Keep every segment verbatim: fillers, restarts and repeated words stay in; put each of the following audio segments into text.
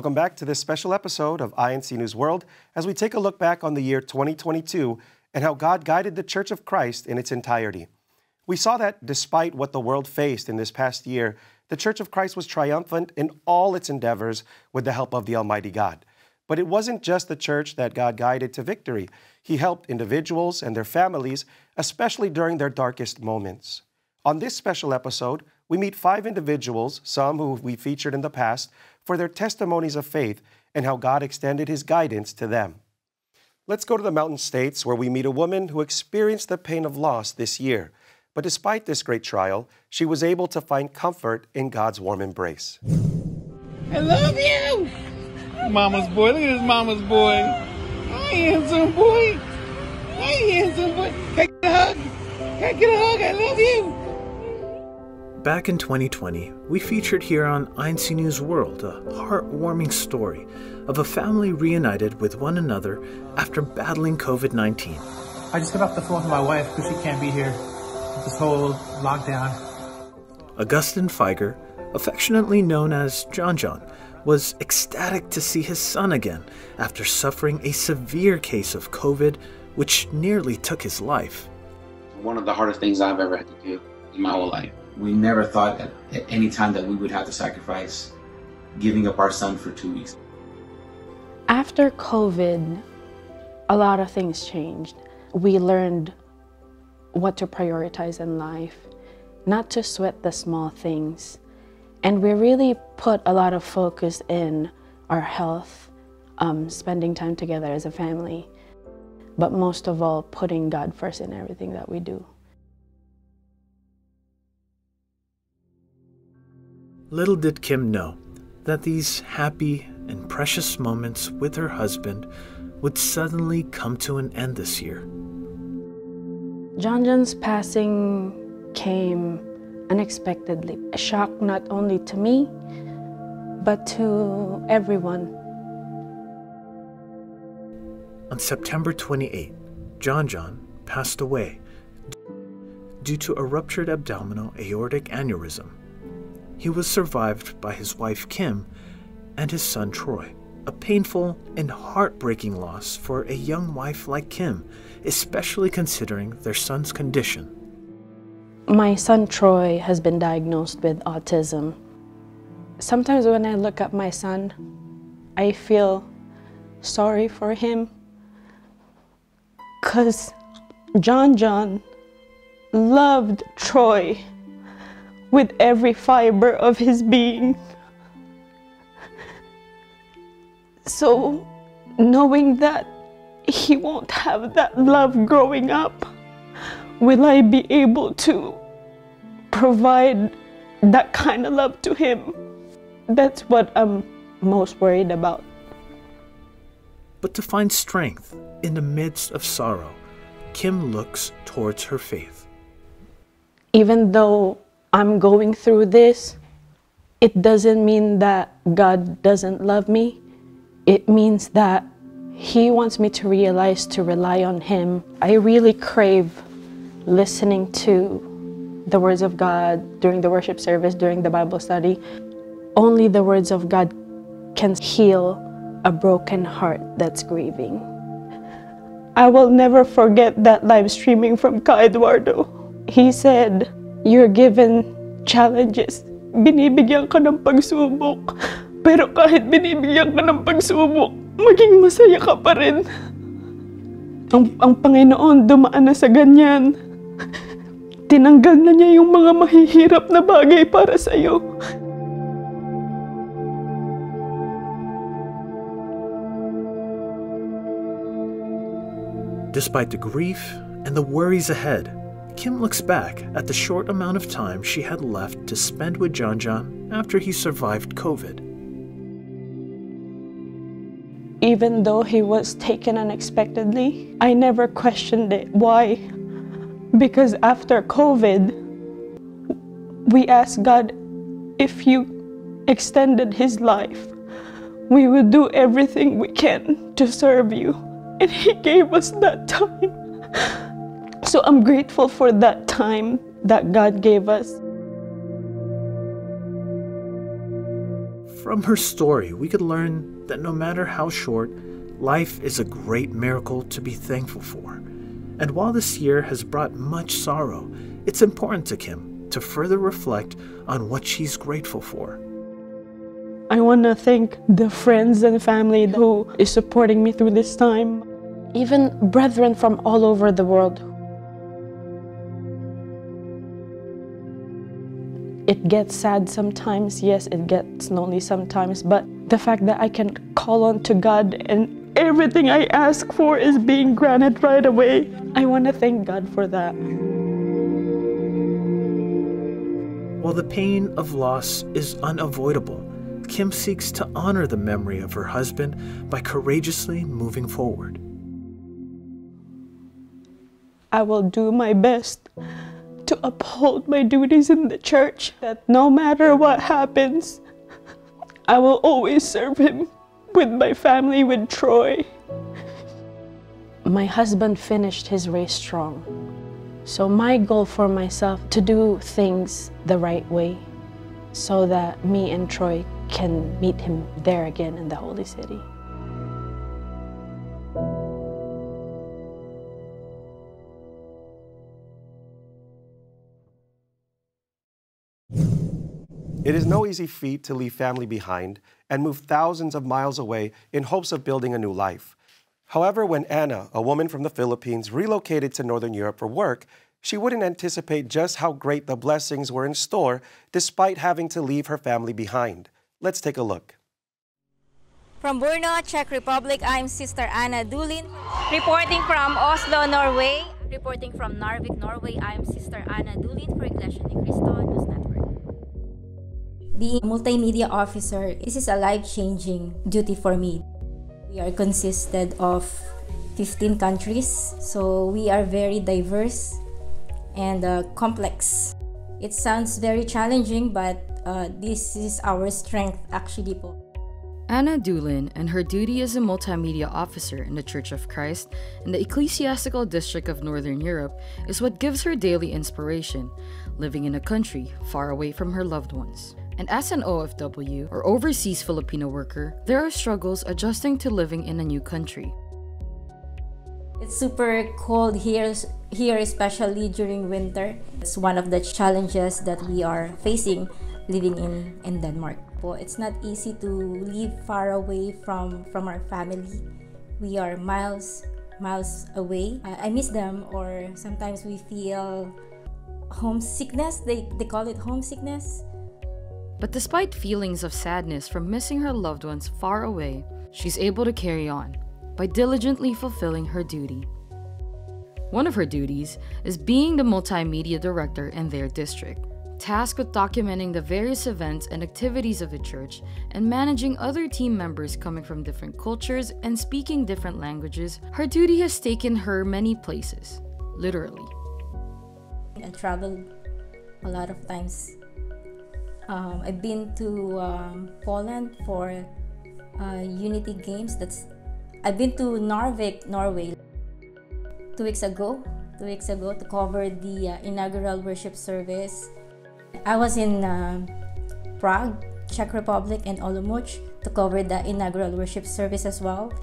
Welcome back to this special episode of I N C News World as we take a look back on the year twenty twenty-two and how God guided the Church of Christ in its entirety. We saw that despite what the world faced in this past year, the Church of Christ was triumphant in all its endeavors with the help of the Almighty God. But it wasn't just the church that God guided to victory. He helped individuals and their families, especially during their darkest moments. On this special episode, we meet five individuals, some who we featured in the past, for their testimonies of faith and how God extended His guidance to them. Let's go to the Mountain States where we meet a woman who experienced the pain of loss this year. But despite this great trial, she was able to find comfort in God's warm embrace. I love you! Mama's boy, look at this mama's boy. I am some boy. I am some boy. Can I get a hug? Can I get a hug? I love you! Back in twenty twenty, we featured here on I N C News World a heartwarming story of a family reunited with one another after battling COVID nineteen. I just got off the phone with my wife because she can't be here with this whole lockdown. Augustin Feiger, affectionately known as John John, was ecstatic to see his son again after suffering a severe case of COVID, which nearly took his life. One of the hardest things I've ever had to do in my whole life. We never thought that at any time that we would have to sacrifice giving up our son for two weeks. After COVID, a lot of things changed. We learned what to prioritize in life, not to sweat the small things. And we really put a lot of focus in our health, um, spending time together as a family, but most of all, putting God first in everything that we do. Little did Kim know that these happy and precious moments with her husband would suddenly come to an end this year. John John's passing came unexpectedly, a shock not only to me, but to everyone. On September twenty-eighth, John John passed away due to a ruptured abdominal aortic aneurysm. He was survived by his wife, Kim, and his son, Troy. A painful and heartbreaking loss for a young wife like Kim, especially considering their son's condition. My son, Troy, has been diagnosed with autism. Sometimes when I look at my son, I feel sorry for him, 'cause John John loved Troy with every fiber of his being. So knowing that he won't have that love growing up, will I be able to provide that kind of love to him? That's what I'm most worried about. But to find strength in the midst of sorrow, Kim looks towards her faith. Even though I'm going through this, it doesn't mean that God doesn't love me. It means that He wants me to realize to rely on Him. I really crave listening to the words of God during the worship service, during the Bible study. Only the words of God can heal a broken heart that's grieving. I will never forget that live streaming from Ka Eduardo. He said, "You're given challenges. Binibigyan ka ng pagsubok. Pero kahit binibigyan ka ng pagsubok, maging masaya ka pa rin." Ang, ang Panginoon dumaan na sa ganyan. Tinanggal na niya yung mga mahihirap na bagay para sa iyo. Despite the grief and the worries ahead, Kim looks back at the short amount of time she had left to spend with John John after he survived COVID. Even though he was taken unexpectedly, I never questioned it. Why? Because after COVID, we asked God, if you extended his life, we would do everything we can to serve you. And he gave us that time. So I'm grateful for that time that God gave us. From her story, we could learn that no matter how short, life is a great miracle to be thankful for. And while this year has brought much sorrow, it's important to Kim to further reflect on what she's grateful for. I want to thank the friends and family who is supporting me through this time, even brethren from all over the world. It gets sad sometimes, yes, it gets lonely sometimes, but the fact that I can call on to God and everything I ask for is being granted right away, I want to thank God for that. While the pain of loss is unavoidable, Kim seeks to honor the memory of her husband by courageously moving forward. I will do my best to uphold my duties in the church, that no matter what happens, I will always serve him with my family, with Troy. My husband finished his race strong. So my goal for myself, to do things the right way so that me and Troy can meet him there again in the Holy City. It is no easy feat to leave family behind and move thousands of miles away in hopes of building a new life. However, when Anna, a woman from the Philippines, relocated to Northern Europe for work, she wouldn't anticipate just how great the blessings were in store despite having to leave her family behind. Let's take a look. From Brno, Czech Republic, I'm Sister Anna Dulin. Reporting from Oslo, Norway. Reporting from Narvik, Norway, I'm Sister Anna Dulin for Iglesia Ni Cristo News Network. Being a multimedia officer, this is a life-changing duty for me. We are consisted of fifteen countries, so we are very diverse and uh, complex. It sounds very challenging, but uh, this is our strength actually po. Anna Dulin and her duty as a multimedia officer in the Church of Christ in the Ecclesiastical District of Northern Europe is what gives her daily inspiration, living in a country far away from her loved ones. And as an O F W, or overseas Filipino worker, there are struggles adjusting to living in a new country. It's super cold here, here especially during winter. It's one of the challenges that we are facing living in, in Denmark. Well, it's not easy to live far away from, from our family. We are miles, miles away. I, I miss them, or sometimes we feel homesickness. They, they call it homesickness. But despite feelings of sadness from missing her loved ones far away, she's able to carry on by diligently fulfilling her duty. One of her duties is being the multimedia director in their district, tasked with documenting the various events and activities of the church and managing other team members coming from different cultures and speaking different languages. Her duty has taken her many places, literally. I traveled a lot of times. Um, I've been to um, Poland for uh, Unity Games. That's I've been to Narvik, Norway, two weeks ago. Two weeks ago to cover the uh, inaugural worship service. I was in uh, Prague, Czech Republic, and Olomouc to cover the inaugural worship service as well.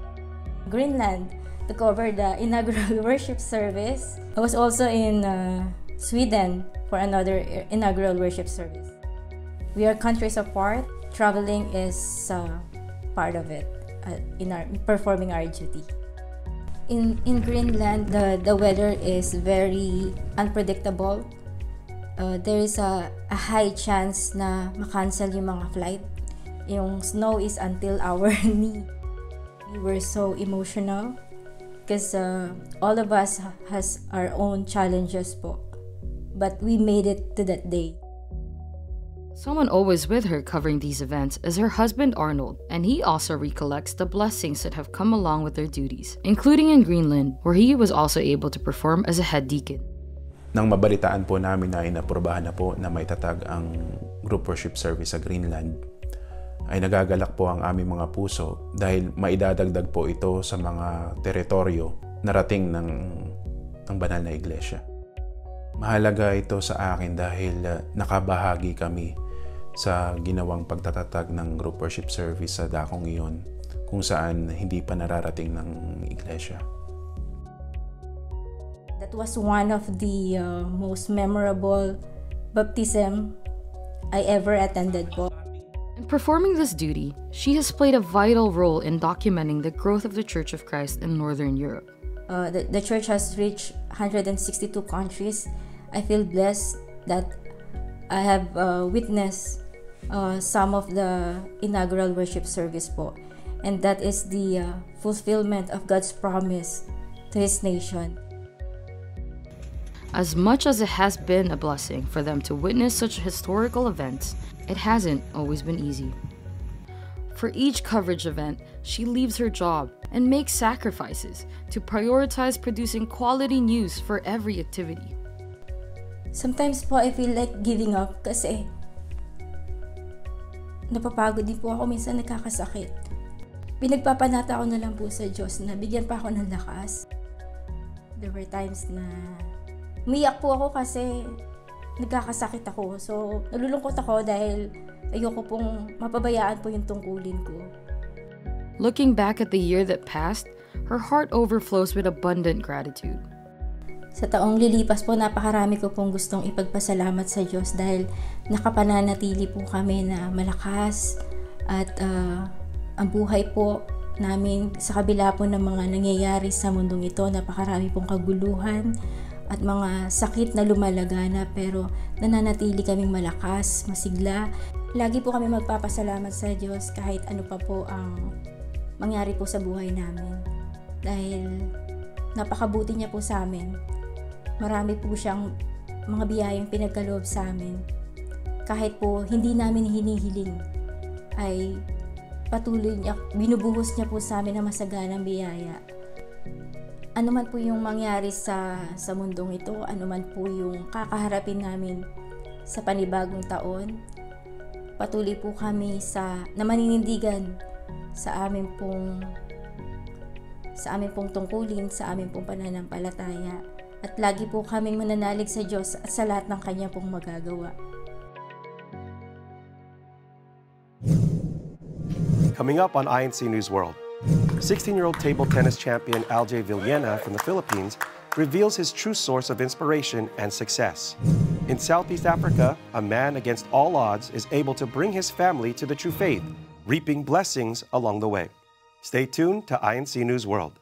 Greenland to cover the inaugural worship service. I was also in uh, Sweden for another inaugural worship service. We are countries apart. Traveling is uh, part of it uh, in our performing our duty. In in Greenland, the the weather is very unpredictable. Uh, there is a, a high chance na ma-cancel yung mga flight. Yung snow is until our knee. We were so emotional because uh, all of us has our own challenges po. But we made it to that day. Someone always with her covering these events is her husband Arnold, and he also recollects the blessings that have come along with their duties, including in Greenland, where he was also able to perform as a head deacon. Nang mabalitaan po namin na inaprobahan na po na may tatag ang group worship service sa Greenland, ay nagagalak po ang aming mga puso dahil maidadagdag po ito sa mga teritoryo narating ng, ng banal na iglesia. Mahalaga ito sa akin dahil nakabahagi kami sa ginawang pagtatatag ng group worship service sa dakong iyon kung saan hindi pa nararating ng iglesia. That was one of the uh, most memorable baptism I ever attended po. In performing this duty, she has played a vital role in documenting the growth of the Church of Christ in Northern Europe. Uh, the, the Church has reached one hundred sixty-two countries. I feel blessed that I have uh, witnessed uh, some of the inaugural worship service po. And that is the uh, fulfillment of God's promise to His nation. As much as it has been a blessing for them to witness such historical events, it hasn't always been easy. For each coverage event, she leaves her job and makes sacrifices to prioritize producing quality news for every activity. Sometimes po, I feel like giving up kasi napapagod din po ako, minsan nagkakasakit. Pinagpapanata ko na lang po sa Diyos na bigyan pa ako ng lakas. There were times na umiyak po ako kasi nagkakasakit ako. So, nalulungkot ako dahil ayoko pong mapabayaan po yung tungkulin ko. Looking back at the year that passed, her heart overflows with abundant gratitude. Sa taong lilipas po, napakarami ko pong gustong ipagpasalamat sa Diyos dahil nakapananatili po kami na malakas at uh, ang buhay po namin sa kabila po ng mga nangyayari sa mundong ito, napakarami pong kaguluhan at mga sakit na lumalagana, pero nananatili kaming malakas, masigla. Lagi po kami magpapasalamat sa Diyos kahit ano pa po ang mangyari po sa buhay namin. Dahil napakabuti niya po sa amin. Marami po siyang mga biyayang pinagkaloob sa amin. Kahit po hindi namin hinihiling, ay patuloy niya, binubuhos niya po sa amin na masaganang biyaya. Ano man po yung mangyari sa, sa mundong ito, ano man po yung kakaharapin namin sa panibagong taon, patuloy po kami sa na maninindigan sa amin pong sa amin pong tungkulin, sa amin pong pananampalataya. At lagi po kaming mananalig sa Diyos at sa lahat ng kanya pong magagawa. Coming up on I N C News World, sixteen-year-old table tennis champion Aljay Villena from the Philippines reveals his true source of inspiration and success. In Southeast Africa, a man against all odds is able to bring his family to the true faith, reaping blessings along the way. Stay tuned to I N C News World.